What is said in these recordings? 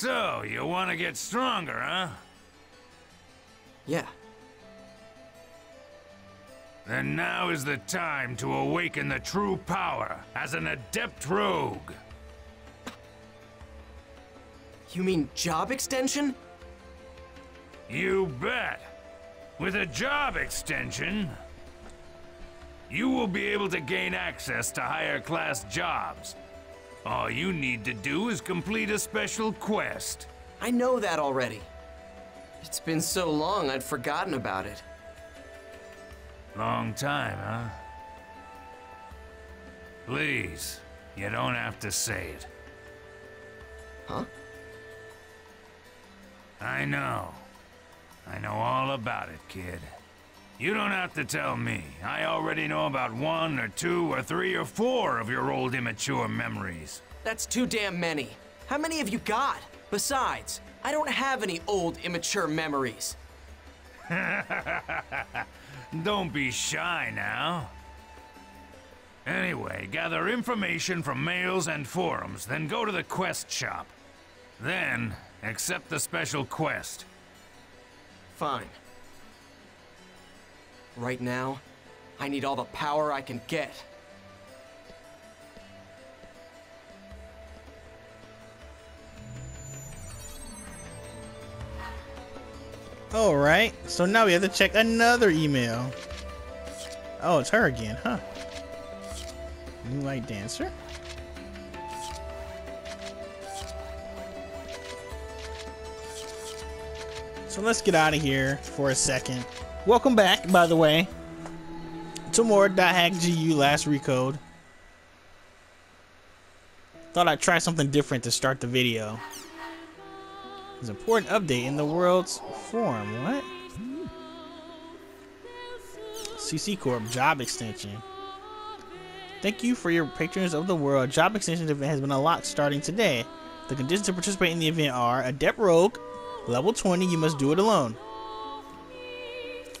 So, you want to get stronger, huh? Yeah. Then now is the time to awaken the true power as an adept rogue. You mean Job Extension? You bet. With a Job Extension, you will be able to gain access to higher class jobs. All you need to do is complete a special quest. I know that already. It's been so long, I'd forgotten about it. Long time, huh? Please, you don't have to say it. Huh? I know. I know all about it, kid. You don't have to tell me. I already know about 1 or 2 or 3 or 4 of your old immature memories. That's too damn many. How many have you got? Besides, I don't have any old immature memories. Don't be shy now. Anyway, gather information from mails and forums, then go to the quest shop. Then, accept the special quest. Fine. Right now, I need all the power I can get. Alright, so now we have to check another email. Oh, it's her again, huh? New light dancer. So let's get out of here for a second. Welcome back, by the way, to more .hackGU Last Recode. Thought I'd try something different to start the video. There's an important update in the world's forum. What? CC Corp Job Extension. Thank you for your patrons of the world. Job Extension event has been unlocked starting today. The conditions to participate in the event are Adept Rogue, level 20, you must do it alone.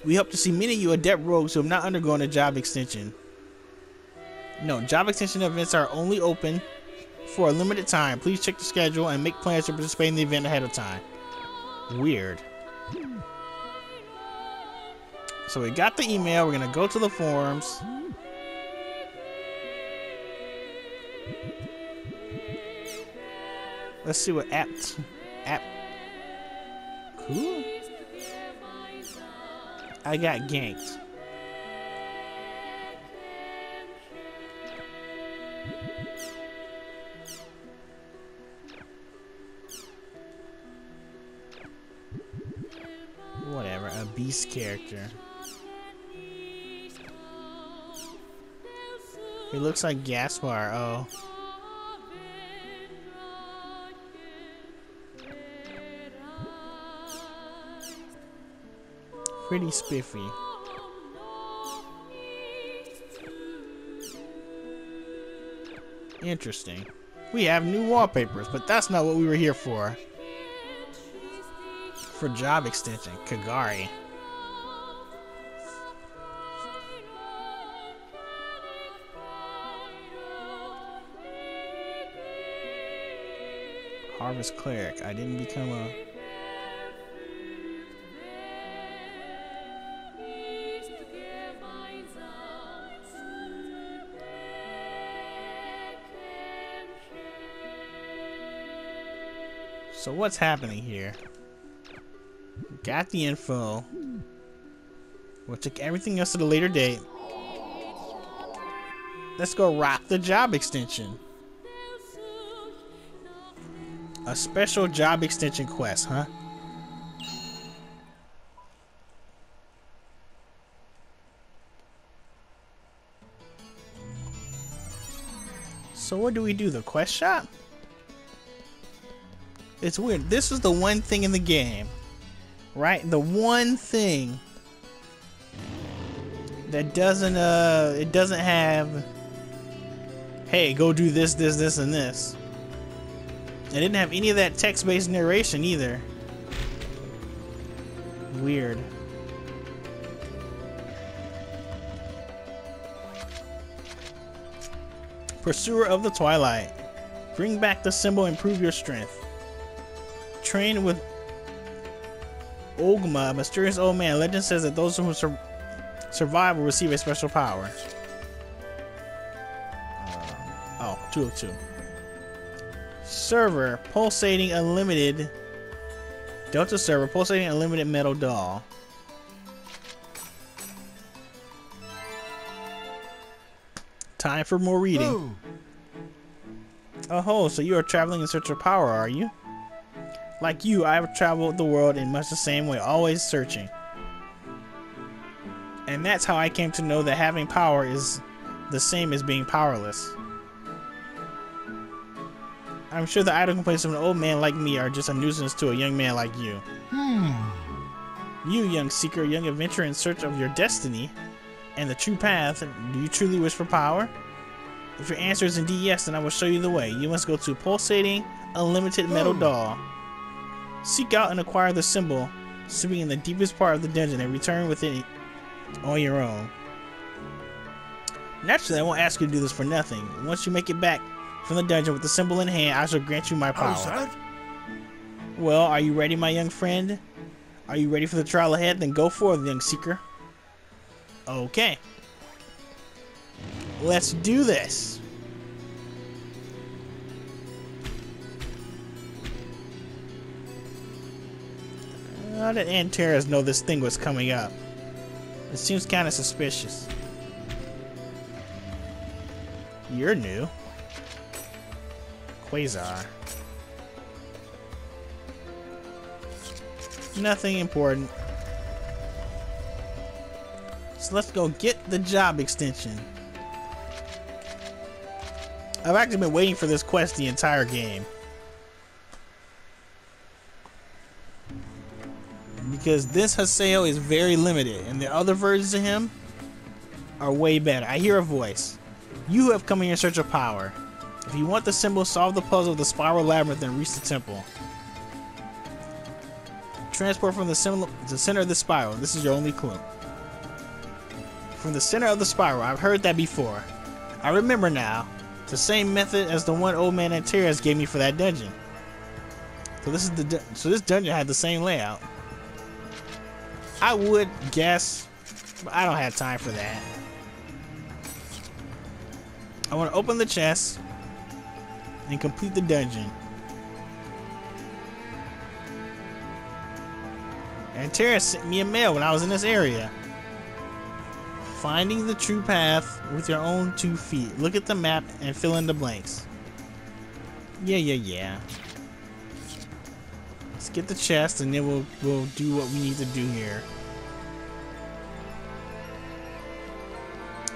We hope to see many of you adept rogues who have not undergone a job extension. No, job extension events are only open for a limited time. Please check the schedule and make plans to participate in the event ahead of time. Weird. So we got the email. We're gonna go to the forums. Let's see what app. Cool. I got ganked. Whatever, a beast character. He looks like Gaspar. Oh. Pretty spiffy. Interesting. We have new wallpapers, but that's not what we were here for. For job extension, Kagari. Harvest Cleric. I didn't become a... So what's happening here? Got the info. We'll take everything else at a later date. Let's go rock the job extension. A special job extension quest, huh? So what do we do? The quest shop? It's weird. This is the one thing in the game, right? The one thing that doesn't, it doesn't have, hey, go do this, this, this, and this. It didn't have any of that text-based narration either. Weird. Pursuer of the Twilight. Bring back the symbol and prove your strength. trained with Ogma, a mysterious old man. Legend says that those who survive will receive a special power. Oh, 202. Server, pulsating unlimited. Delta server, pulsating unlimited metal doll. Time for more reading. Ooh. Oh, so you are traveling in search of power, are you? Like you, I have traveled the world in much the same way, always searching. And that's how I came to know that having power is the same as being powerless. I'm sure the idle complaints of an old man like me are just a nuisance to a young man like you. Hmm. You, young seeker, young adventurer in search of your destiny and the true path, do you truly wish for power? If your answer is indeed yes, then I will show you the way. You must go to Pulsating Unlimited Metal Doll. Seek out and acquire the symbol, swimming in the deepest part of the dungeon, and return with it on your own. Naturally, I won't ask you to do this for nothing. Once you make it back from the dungeon with the symbol in hand, I shall grant you my power. Well, are you ready, my young friend? Are you ready for the trial ahead? Then go forth, young seeker. Okay. Let's do this. How did Antares know this thing was coming up? It seems kind of suspicious. You're new. Quasar. Nothing important. So let's go get the job extension. I've actually been waiting for this quest the entire game. Because this Haseo is very limited, and the other versions of him are way better. I hear a voice. You who have come in your search of power. If you want the symbol, solve the puzzle of the spiral labyrinth and reach the temple. Transport from the center of the spiral. This is your only clue. From the center of the spiral. I've heard that before. I remember now. The same method as the one old man Antares gave me for that dungeon. So this is this dungeon had the same layout. I would guess, but I don't have time for that. I want to open the chest and complete the dungeon. Antares sent me a mail when I was in this area. Finding the true path with your own 2 feet. Look at the map and fill in the blanks. Yeah. Let's get the chest and then we'll do what we need to do here.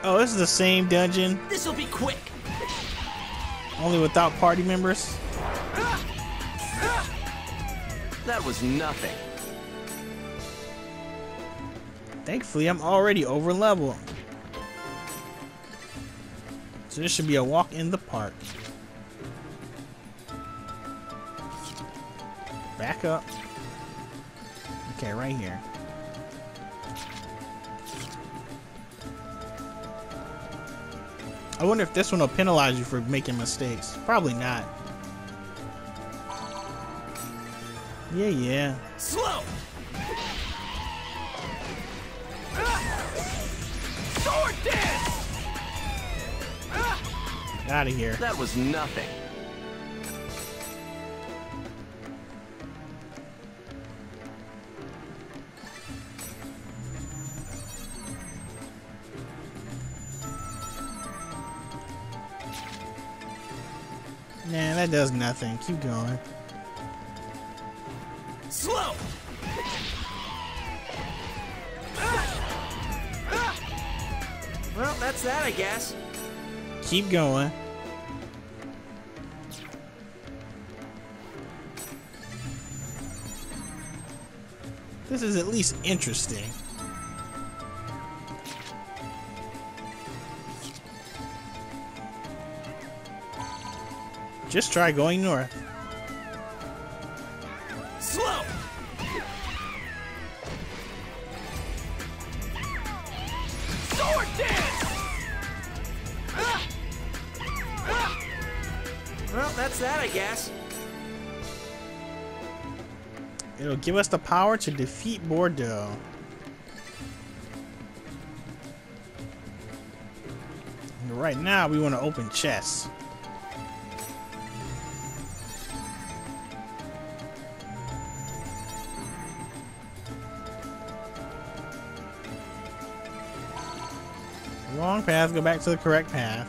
Oh, this is the same dungeon. This'll be quick. Only without party members. That was nothing. Thankfully, I'm already over level. So this should be a walk in the park. Back up. Okay, right here. I wonder if this one will penalize you for making mistakes. Probably not. Yeah. Slow! Sword dance! Out of here. That was nothing. Nah, that does nothing. Keep going. Slow. Well, that's that, I guess. Keep going. This is at least interesting. Just try going north. Slow. Well, that's that, I guess. It'll give us the power to defeat Bordeaux. And right now, we want to open chests. Wrong path, go back to the correct path.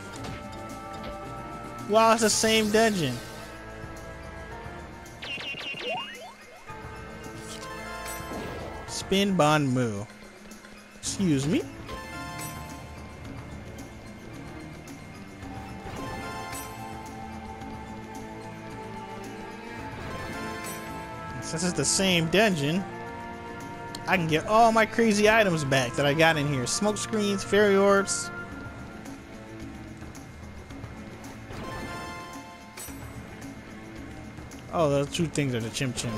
Wow, it's the same dungeon. Spin Bon Moo. Excuse me. Since it's the same dungeon, I can get all my crazy items back that I got in here. Smoke screens, fairy orbs. Oh, those two things are the Chim Chim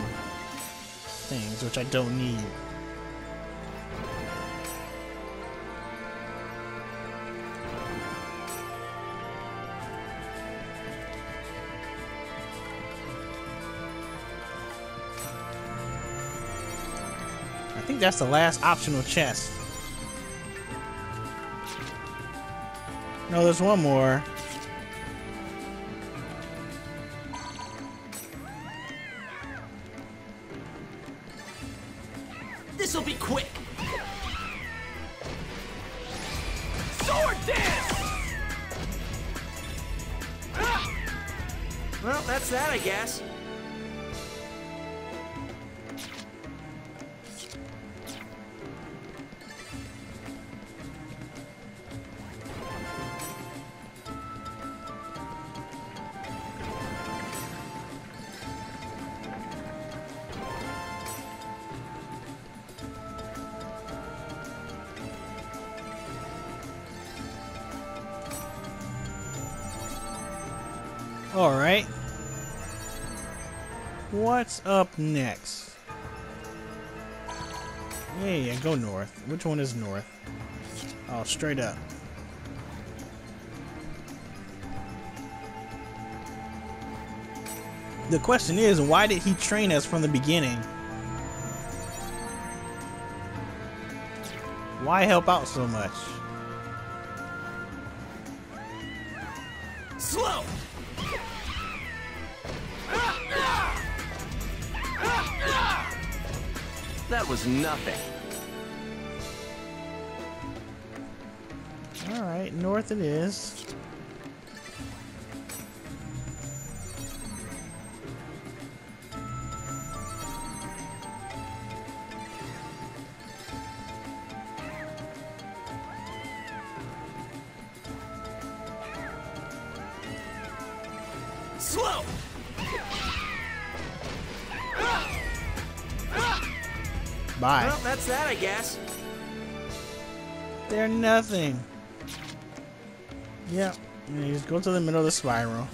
things, which I don't need. I think that's the last optional chest. No, there's one more. This'll be quick. Sword dance! Ah! Well, that's that, I guess. Alright. What's up next? Yeah, yeah, go north. Which one is north? Oh, straight up. The question is, why did he train us from the beginning? Why help out so much? Slow! That was nothing. Alright, north it is. Slow! Bye. Well, that's that, I guess. They're nothing. Yep. You just go to the middle of the spiral.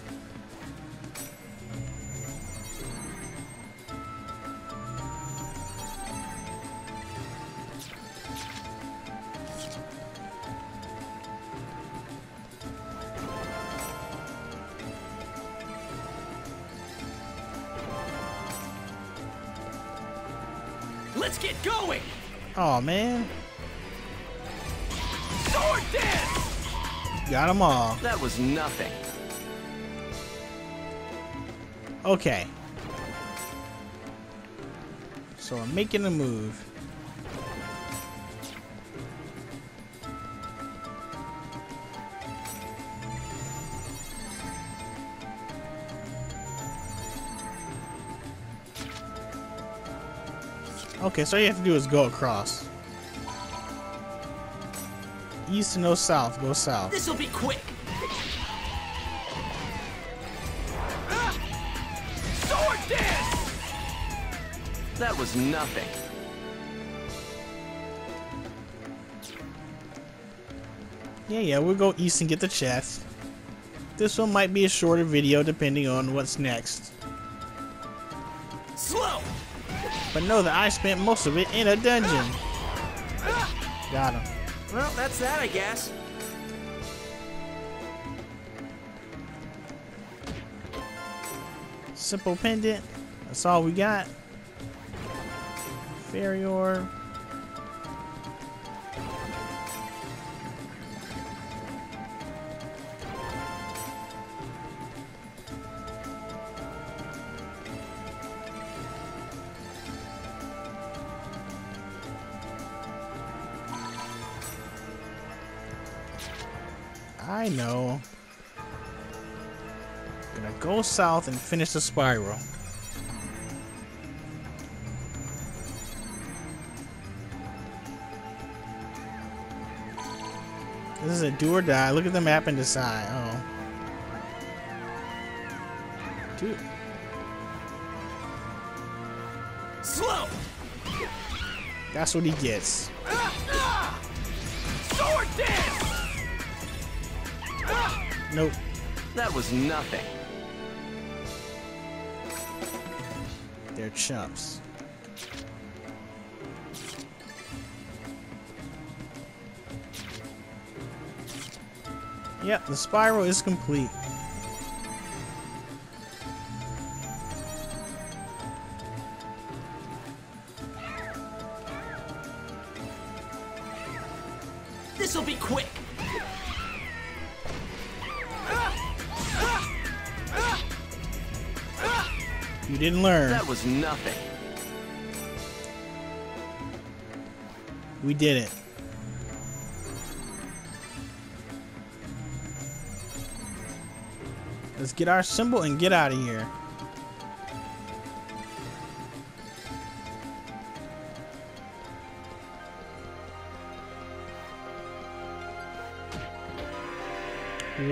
Let's get going! Oh man. Sword dance! Got them all. That was nothing. Okay. So I'm making a move. Okay, so all you have to do is go across. East to no south, go south. This'll be quick. Sword dance! That was nothing. Yeah, yeah, we'll go east and get the chest. This one might be a shorter video depending on what's next. Slow! But know that I spent most of it in a dungeon. Got him. Well, that's that, I guess. Simple pendant. That's all we got. Superior. I know. I'm gonna go south and finish the spiral. This is a do or die. Look at the map and decide. Oh. Dude. Slow. That's what he gets. Sword dance. Nope. That was nothing. They're chumps. Yep, the spiral is complete. This'll be quick. You didn't learn. That was nothing. We did it. Let's get our symbol and get out of here.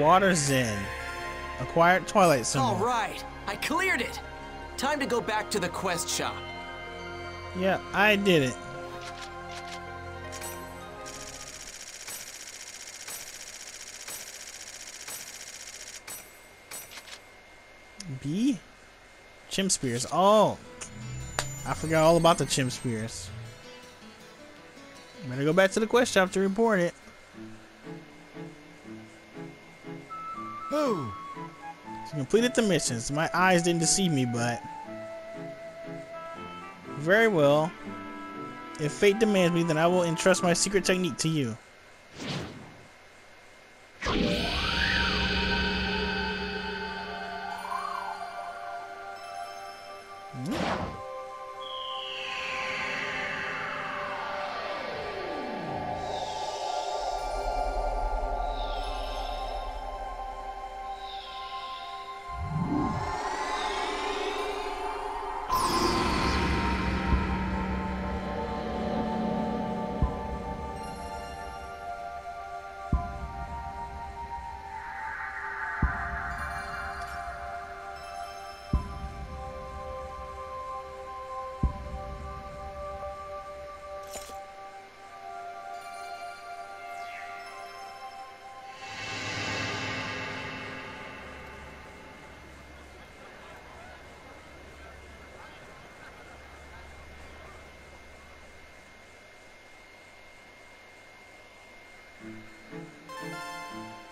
Water's in. Acquired Twilight Symbol. All right, I cleared it. Time to go back to the quest shop. Yeah, I did it. B? Chimp spears. Oh! I forgot all about the chimp spears. Better go back to the quest shop to report it. Boom! So completed the missions. My eyes didn't deceive me, but... Very well. If fate demands me, then I will entrust my secret technique to you.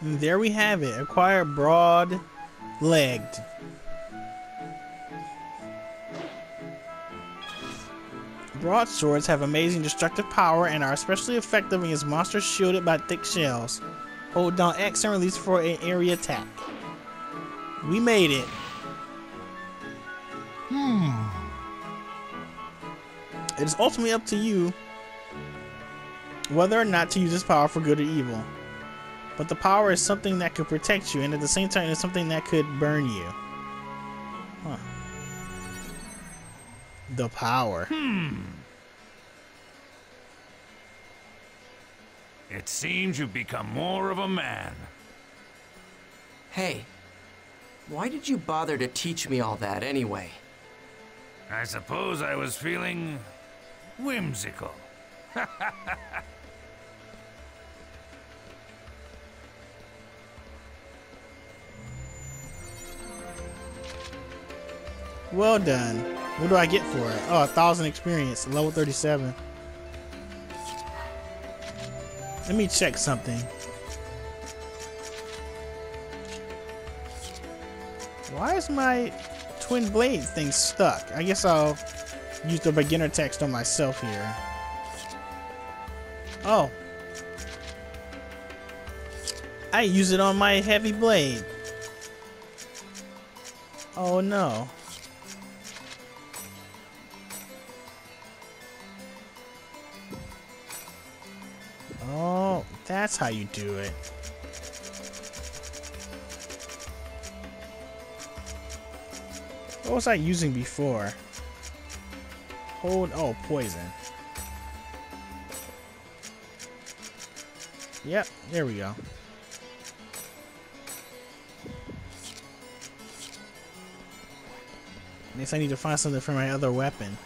And there we have it. Acquire broad-legged. Broadswords have amazing destructive power and are especially effective against monsters shielded by thick shells. Hold down X and release for an area attack. We made it. It is ultimately up to you whether or not to use this power for good or evil. But the power is something that could protect you, and at the same time, it's something that could burn you. Huh. The power. It seems you've become more of a man. Hey, why did you bother to teach me all that anyway? I suppose I was feeling whimsical. Well done. What do I get for it? Oh, 1,000 experience, level 37. Let me check something. Why is my twin blade thing stuck? I guess I'll use the beginner text on myself here. Oh. I use it on my heavy blade. Oh no. Oh, that's how you do it. What was I using before? Hold, oh, poison. Yep, there we go. I guess I need to find something for my other weapon.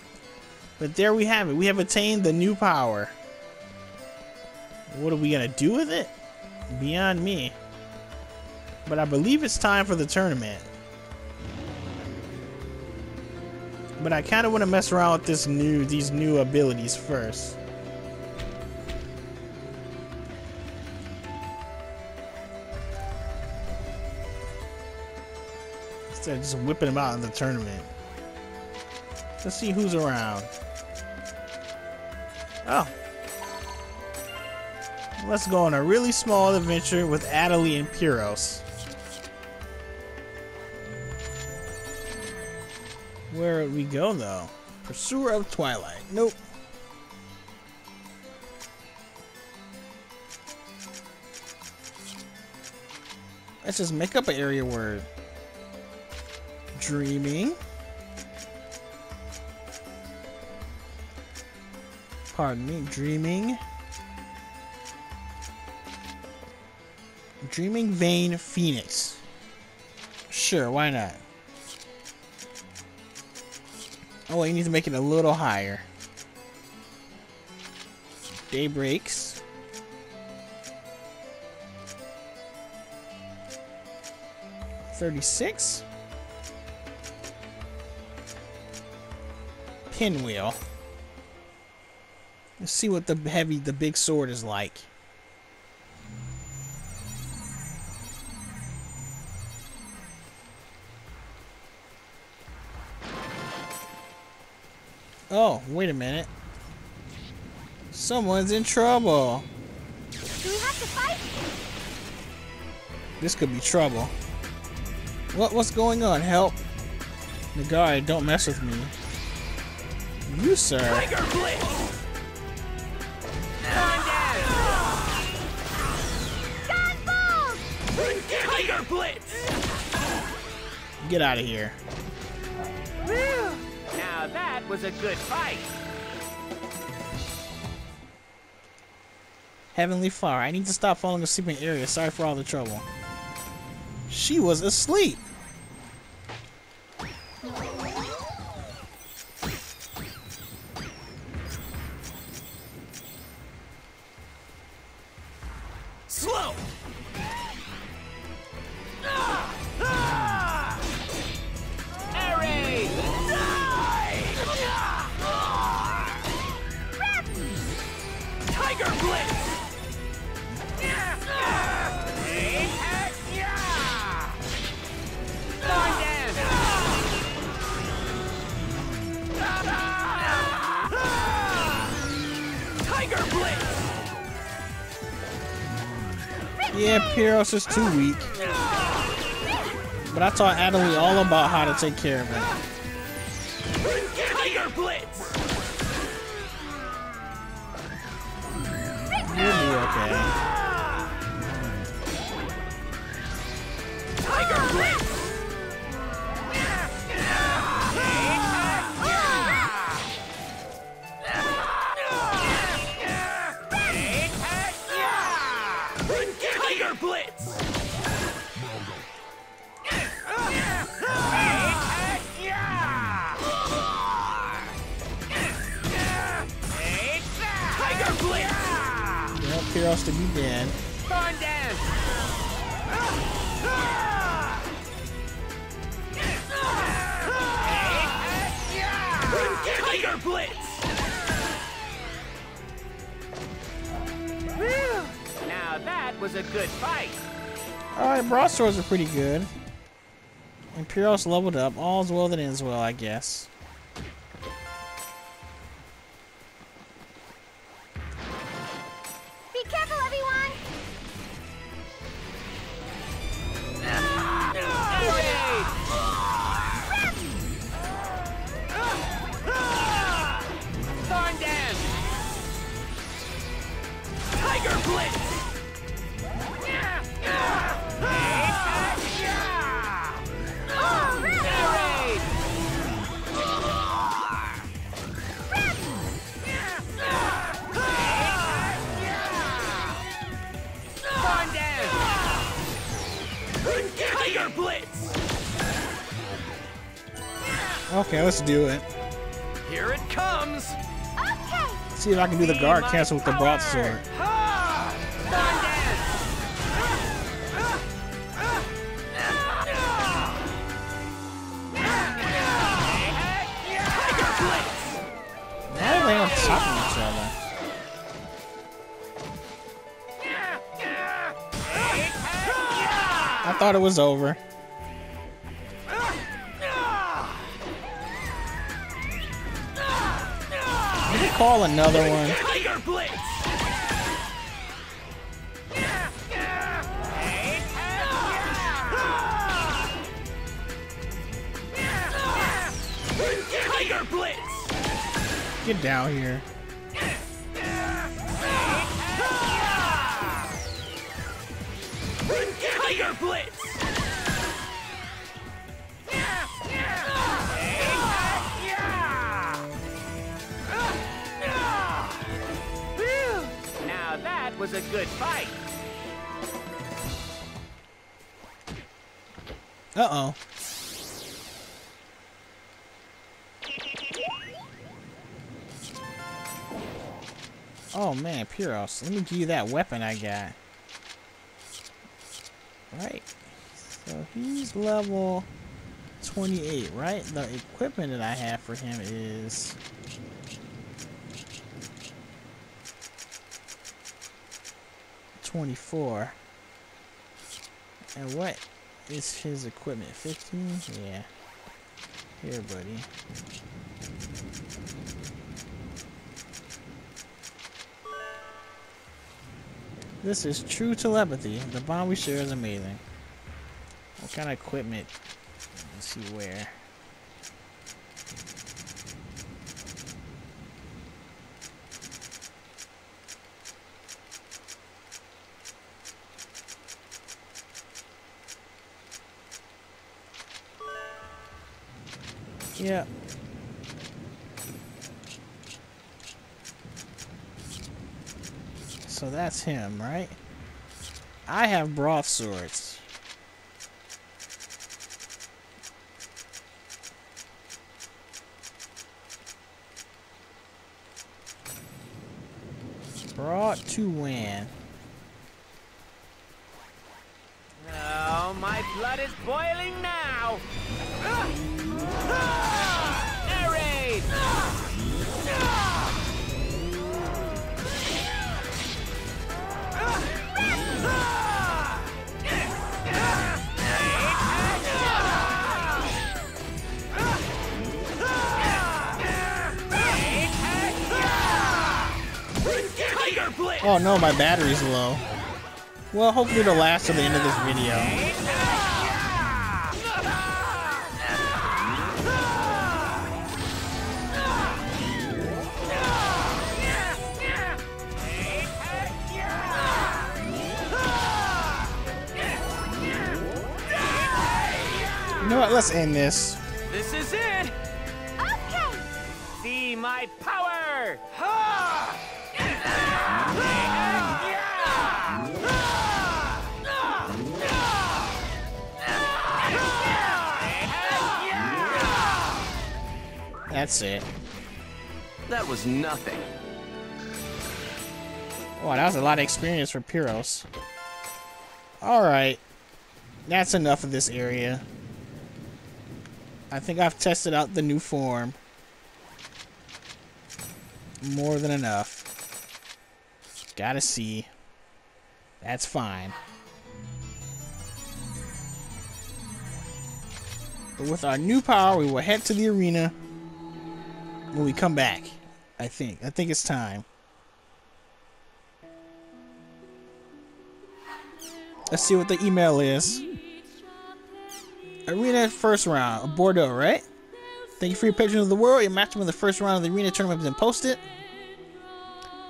But there we have it. We have attained the new power. What are we gonna do with it? Beyond me. But I believe it's time for the tournament. But I kind of want to mess around with this these new abilities first. Instead of just whipping them out in the tournament. Let's see who's around. Oh. Let's go on a really small adventure with Adelie and Piros. Where would we go though? Pursuer of Twilight. Nope. Let's just make up an area word. Dreaming. Pardon me. Dreaming. Dreaming Vein Phoenix. Sure, why not? Oh, you need to make it a little higher. Daybreaks. $36. Pinwheel. Let's see what the big sword is like. Oh, wait a minute. Someone's in trouble. Do we have to fight? This could be trouble. What's going on? Help. The guard, don't mess with me. You, sir. Tiger Blitz. Tiger Blitz. Get out of here. Now that was a good fight. Heavenly Fire. I need to stop falling asleep in area. Sorry for all the trouble. She was asleep. Slow. Yeah, Piros is too weak. But I taught Adelie all about how to take care of him. Tiger Blitz! You'll be okay. Tiger Blitz! Piros to be dead. Tiger Blitz. Now that was a good fight. All right, broadswords are pretty good. And Piros leveled up. All's well that ends well, I guess. Okay, let's do it. Here it comes. Okay. Let's see if I can do the guard cancel with the broadsword. Why are they on top of each other? I thought it was over. Did they call another one? Tiger Blitz! Tiger Blitz! Get down here. Tiger Blitz! Now that was a good fight. Uh-oh. Oh man, Piros, let me give you that weapon I got. Right, so he's level 28, right? The equipment that I have for him is... ...24. And what is his equipment? 15? Yeah. Here, buddy. This is true telepathy. The bond we share is amazing. What kind of equipment? Let's see where. Yeah. So that's him, right? I have broadswords. Broad to win. Oh, my blood is boiling now. Oh no, my battery's low. Well, hopefully it'll last till the end of this video. You know what? Let's end this. This is it. Okay. See my power. Ha! That's it. That was nothing. Wow, that was a lot of experience for Piros. Alright. That's enough of this area. I think I've tested out the new form. More than enough. Gotta see. That's fine. But with our new power, we will head to the arena. When we come back, I think it's time. Let's see what the email is. Arena first round of Bordeaux, right? Thank you for your patronage of the world. Your matchup in the first round of the arena tournament has been posted.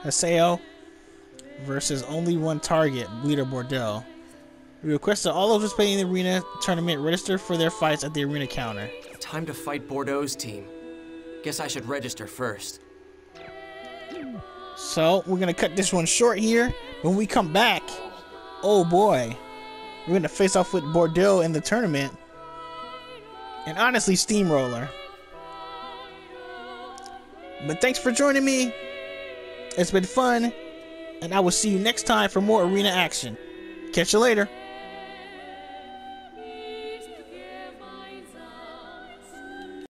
Haseo versus only one target, Bleeder Bordeaux. We request that all those participating in the arena tournament register for their fights at the arena counter. Time to fight Bordeaux's team. Guess I should register first. So, we're gonna cut this one short here. When we come back, oh boy, we're gonna face off with Bordeaux in the tournament. And honestly, Steamroller. But thanks for joining me. It's been fun, and I will see you next time for more arena action. Catch you later.